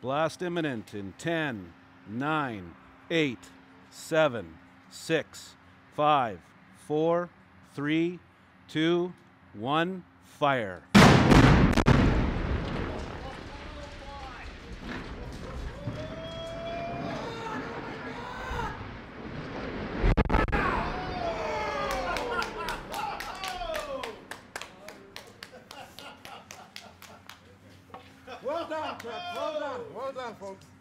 Blast imminent in 10, 9, 8, 7, 6, 5, 4, 3, 2, 1, fire. Well done, folks.